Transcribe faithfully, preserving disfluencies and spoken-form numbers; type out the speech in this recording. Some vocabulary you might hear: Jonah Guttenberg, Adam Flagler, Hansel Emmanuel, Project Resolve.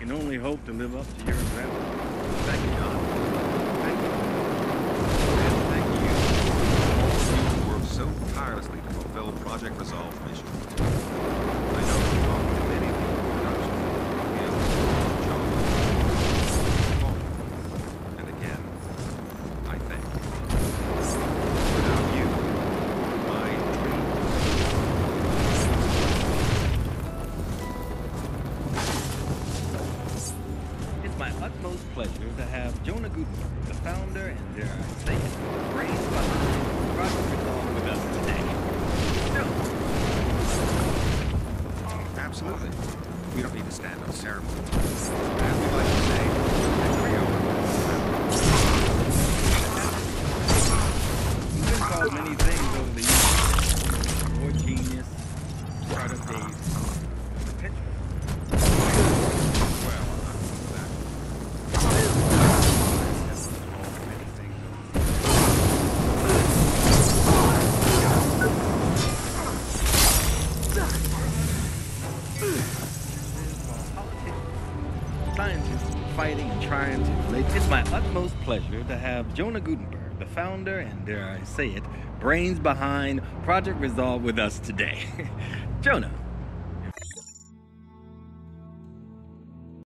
Can only hope to live up to your example. Thank you, John. Thank you. And thank you all who worked so tirelessly to fulfill Project Resolve's mission. I know you talked to many people in production. We have a job. And again, I thank you. Without you, my My utmost pleasure to have Jonah Guttenberg, the founder and, dare I say it, brains behind Project Resolve with us today. No. Oh, absolutely. We don't need to stand on ceremony. As we like to say, that's real. We've been called many things over the years. More genius, startup days, potential. Scientists fighting and trying to relate. It's my utmost pleasure to have Jonah Guttenberg, the founder and, dare I say it, brains behind Project Resolve with us today. Jonah.